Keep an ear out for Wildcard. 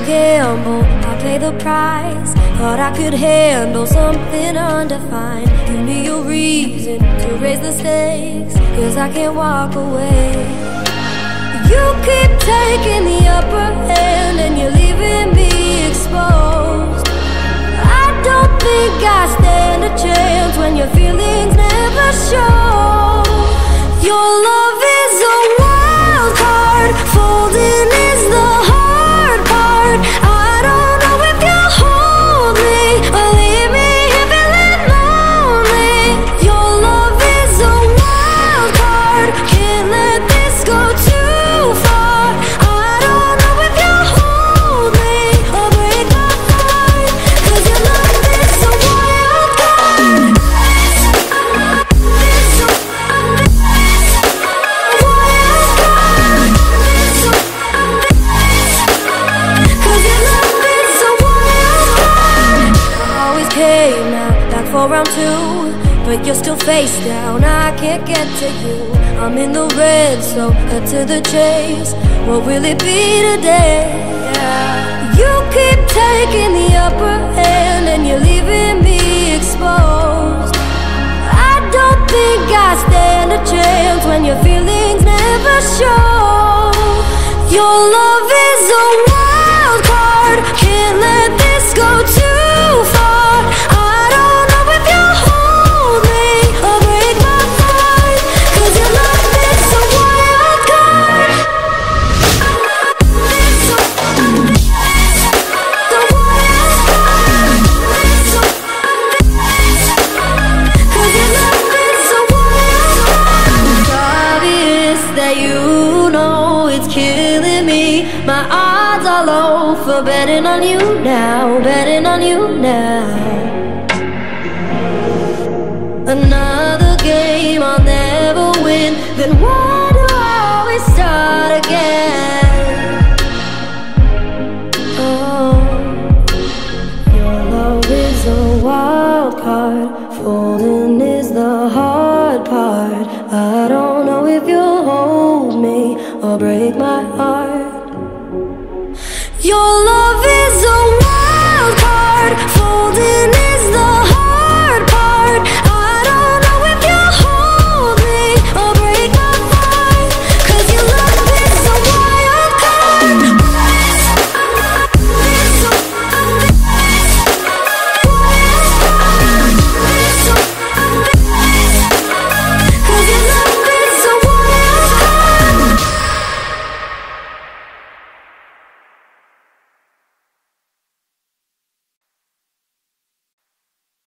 a gamble, I'll pay the price. Thought I could handle something undefined. Give me a reason to raise the stakes, cause I can't walk away. You keep taking the upper hand and you're leaving me exposed. I don't think I stand a chance when your feelings never show. Your love is a wild card, folding is the hard part. I don't know if you'll hold me, but leave me here feeling lonely. Your love is a wild card, can't let this go too far. I don't know if you'll hold me or break my heart, cause your love is a wild card. Round two, but you're still face down. I can't get to you. I'm in the red, so cut to the chase. What will it be today? You keep taking the upper hand and you're leaving me exposed. I don't think I stand a chance when your feelings never show. Your love is a wild card, can't let this go too far. I don't betting on you now, betting on you now. Another game I'll never win, then why do I always start again? Oh, your love is a wild card.